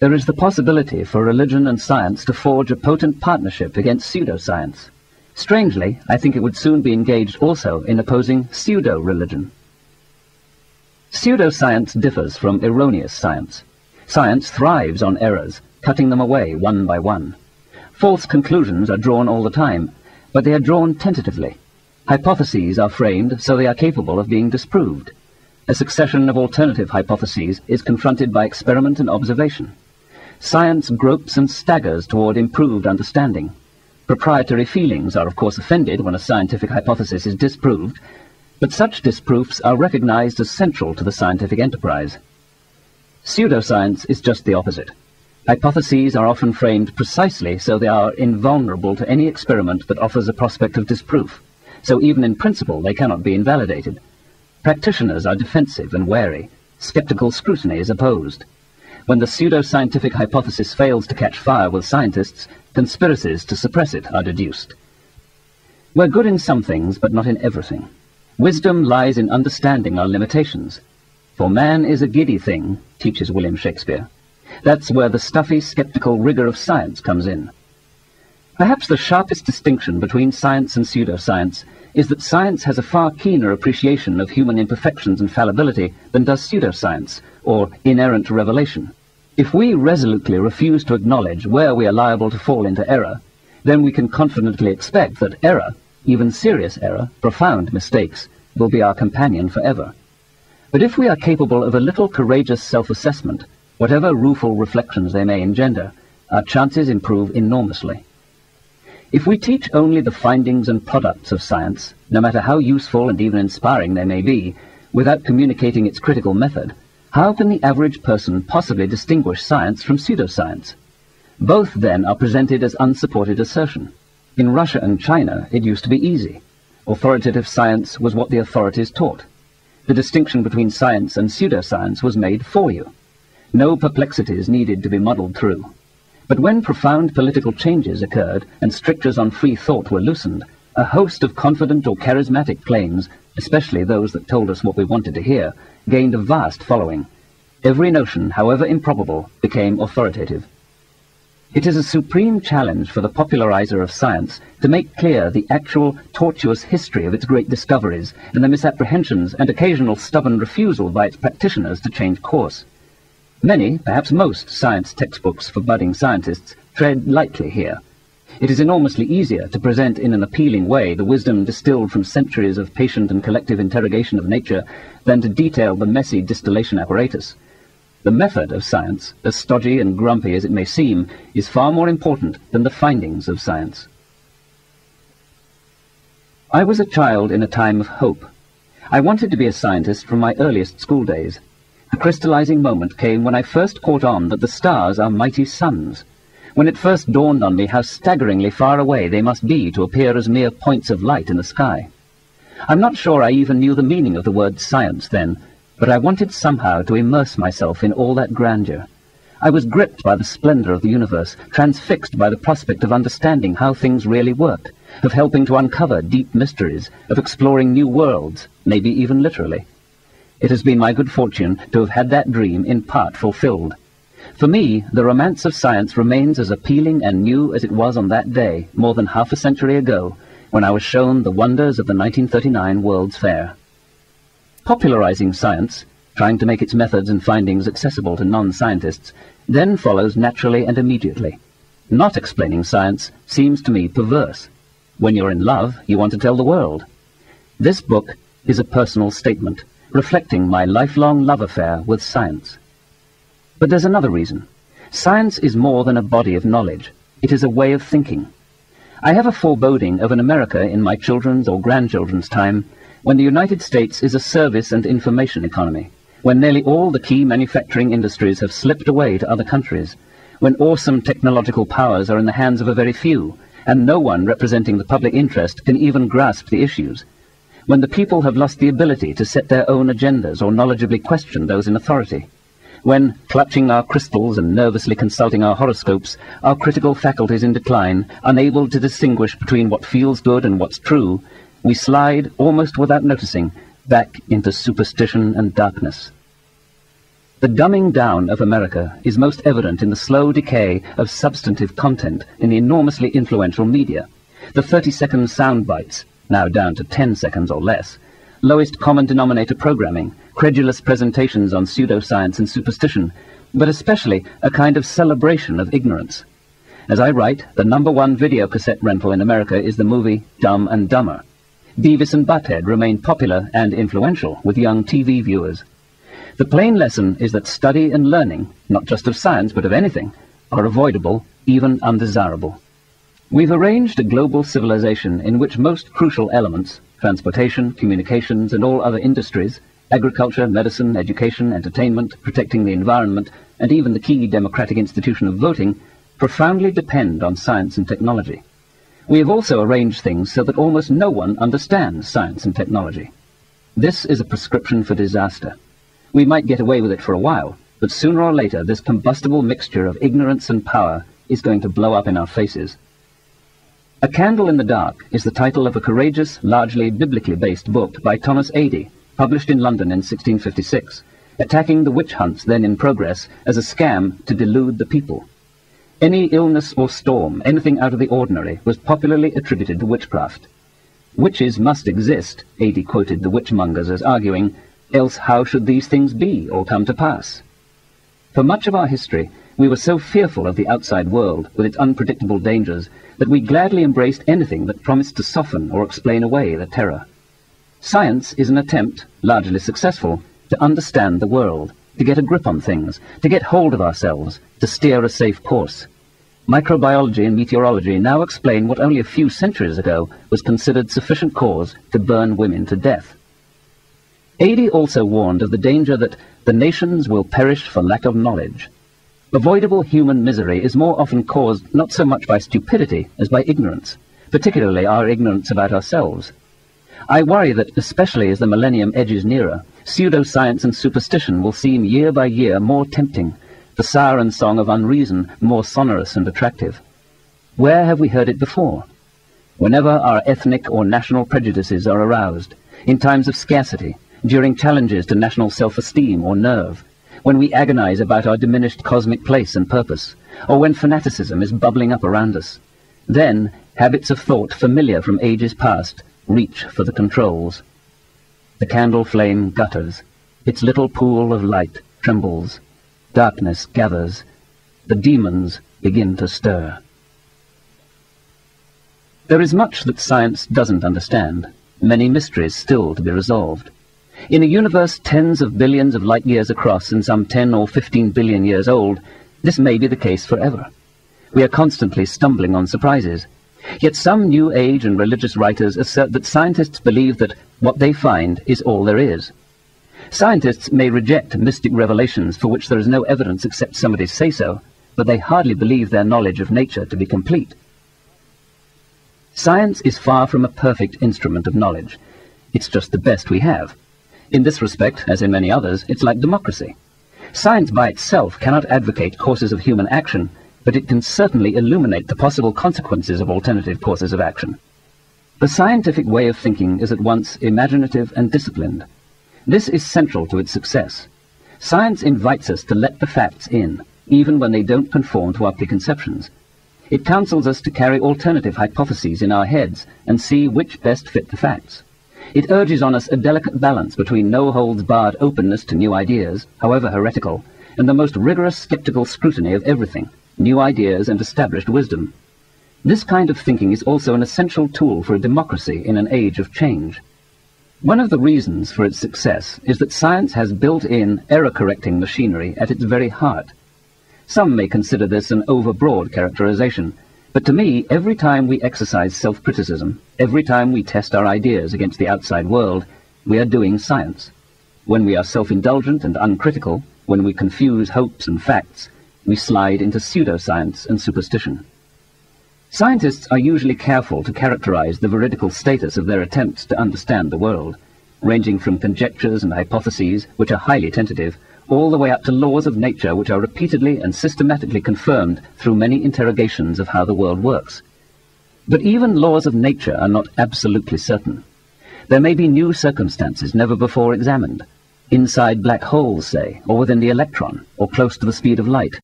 There is the possibility for religion and science to forge a potent partnership against pseudoscience. Strangely, I think it would soon be engaged also in opposing pseudo-religion. Pseudoscience differs from erroneous science. Science thrives on errors, cutting them away one by one. False conclusions are drawn all the time, but they are drawn tentatively. Hypotheses are framed so they are capable of being disproved. A succession of alternative hypotheses is confronted by experiment and observation. Science gropes and staggers toward improved understanding. Proprietary feelings are of course offended when a scientific hypothesis is disproved, but such disproofs are recognized as central to the scientific enterprise. Pseudoscience is just the opposite. Hypotheses are often framed precisely so they are invulnerable to any experiment that offers a prospect of disproof, so even in principle they cannot be invalidated. Practitioners are defensive and wary. Skeptical scrutiny is opposed. When the pseudoscientific hypothesis fails to catch fire with scientists, conspiracies to suppress it are deduced. We're good in some things, but not in everything. Wisdom lies in understanding our limitations. For man is a giddy thing, teaches William Shakespeare. That's where the stuffy, skeptical rigor of science comes in. Perhaps the sharpest distinction between science and pseudoscience is that science has a far keener appreciation of human imperfections and fallibility than does pseudoscience, or inerrant revelation. If we resolutely refuse to acknowledge where we are liable to fall into error, then we can confidently expect that error, even serious error, profound mistakes, will be our companion forever. But if we are capable of a little courageous self-assessment, whatever rueful reflections they may engender, our chances improve enormously. If we teach only the findings and products of science, no matter how useful and even inspiring they may be, without communicating its critical method, how can the average person possibly distinguish science from pseudoscience? Both then are presented as unsupported assertion. In Russia and China, it used to be easy. Authoritative science was what the authorities taught. The distinction between science and pseudoscience was made for you. No perplexities needed to be muddled through. But when profound political changes occurred and strictures on free thought were loosened, a host of confident or charismatic claims, especially those that told us what we wanted to hear, gained a vast following. Every notion, however improbable, became authoritative. It is a supreme challenge for the popularizer of science to make clear the actual tortuous history of its great discoveries and the misapprehensions and occasional stubborn refusal by its practitioners to change course. Many, perhaps most, science textbooks for budding scientists tread lightly here. It is enormously easier to present in an appealing way the wisdom distilled from centuries of patient and collective interrogation of nature than to detail the messy distillation apparatus. The method of science, as stodgy and grumpy as it may seem, is far more important than the findings of science. I was a child in a time of hope. I wanted to be a scientist from my earliest school days. The crystallizing moment came when I first caught on that the stars are mighty suns, when it first dawned on me how staggeringly far away they must be to appear as mere points of light in the sky. I'm not sure I even knew the meaning of the word science then, but I wanted somehow to immerse myself in all that grandeur. I was gripped by the splendor of the universe, transfixed by the prospect of understanding how things really worked, of helping to uncover deep mysteries, of exploring new worlds, maybe even literally. It has been my good fortune to have had that dream in part fulfilled. For me, the romance of science remains as appealing and new as it was on that day, more than half a century ago, when I was shown the wonders of the 1939 World's Fair. Popularizing science, trying to make its methods and findings accessible to non-scientists, then follows naturally and immediately. Not explaining science seems to me perverse. When you're in love, you want to tell the world. This book is a personal statement, reflecting my lifelong love affair with science. But there's another reason. Science is more than a body of knowledge. It is a way of thinking. I have a foreboding of an America in my children's or grandchildren's time when the United States is a service and information economy, when nearly all the key manufacturing industries have slipped away to other countries, when awesome technological powers are in the hands of a very few, and no one representing the public interest can even grasp the issues, when the people have lost the ability to set their own agendas or knowledgeably question those in authority, when, clutching our crystals and nervously consulting our horoscopes, our critical faculties in decline, unable to distinguish between what feels good and what's true, we slide, almost without noticing, back into superstition and darkness. The dumbing down of America is most evident in the slow decay of substantive content in the enormously influential media. The 30-second sound bites, now down to 10 seconds or less, lowest common denominator programming, credulous presentations on pseudoscience and superstition, but especially a kind of celebration of ignorance. As I write, the #1 video cassette rental in America is the movie Dumb and Dumber. Beavis and Butthead remain popular and influential with young TV viewers. The plain lesson is that study and learning, not just of science but of anything, are avoidable, even undesirable. We've arranged a global civilization in which most crucial elements, transportation, communications and all other industries, agriculture, medicine, education, entertainment, protecting the environment, and even the key democratic institution of voting, profoundly depend on science and technology. We have also arranged things so that almost no one understands science and technology. This is a prescription for disaster. We might get away with it for a while, but sooner or later this combustible mixture of ignorance and power is going to blow up in our faces. A Candle in the Dark is the title of a courageous, largely biblically based book by Thomas Ady, published in London in 1656, attacking the witch hunts then in progress as a scam to delude the people. Any illness or storm, anything out of the ordinary, was popularly attributed to witchcraft. "Witches must exist," Ady quoted the witchmongers as arguing, "else how should these things be or come to pass?" For much of our history, we were so fearful of the outside world, with its unpredictable dangers, that we gladly embraced anything that promised to soften or explain away the terror. Science is an attempt, largely successful, to understand the world, to get a grip on things, to get hold of ourselves, to steer a safe course. Microbiology and meteorology now explain what only a few centuries ago was considered sufficient cause to burn women to death. Ady also warned of the danger that the nations will perish for lack of knowledge. Avoidable human misery is more often caused not so much by stupidity as by ignorance, particularly our ignorance about ourselves. I worry that, especially as the millennium edges nearer, pseudoscience and superstition will seem year by year more tempting, the siren song of unreason more sonorous and attractive. Where have we heard it before? Whenever our ethnic or national prejudices are aroused, in times of scarcity, during challenges to national self-esteem or nerve, when we agonize about our diminished cosmic place and purpose, or when fanaticism is bubbling up around us, then habits of thought familiar from ages past reach for the controls. The candle flame gutters. Its little pool of light trembles. Darkness gathers. The demons begin to stir. There is much that science doesn't understand, many mysteries still to be resolved. In a universe tens of billions of light years across and some 10 or 15 billion years old, this may be the case forever. We are constantly stumbling on surprises. Yet some New Age and religious writers assert that scientists believe that what they find is all there is. Scientists may reject mystic revelations for which there is no evidence except somebody say so, but they hardly believe their knowledge of nature to be complete. Science is far from a perfect instrument of knowledge. It's just the best we have. In this respect, as in many others, it's like democracy. Science by itself cannot advocate courses of human action, but it can certainly illuminate the possible consequences of alternative courses of action. The scientific way of thinking is at once imaginative and disciplined. This is central to its success. Science invites us to let the facts in, even when they don't conform to our preconceptions. It counsels us to carry alternative hypotheses in our heads and see which best fit the facts. It urges on us a delicate balance between no-holds-barred openness to new ideas, however heretical, and the most rigorous skeptical scrutiny of everything, new ideas and established wisdom. This kind of thinking is also an essential tool for a democracy in an age of change. One of the reasons for its success is that science has built-in error-correcting machinery at its very heart. Some may consider this an overbroad characterization, but to me, every time we exercise self-criticism, every time we test our ideas against the outside world, we are doing science. When we are self-indulgent and uncritical, when we confuse hopes and facts, we slide into pseudoscience and superstition. Scientists are usually careful to characterize the veridical status of their attempts to understand the world, ranging from conjectures and hypotheses, which are highly tentative, all the way up to laws of nature which are repeatedly and systematically confirmed through many interrogations of how the world works. But even laws of nature are not absolutely certain. There may be new circumstances never before examined. inside black holes, say, or within the electron, or close to the speed of light,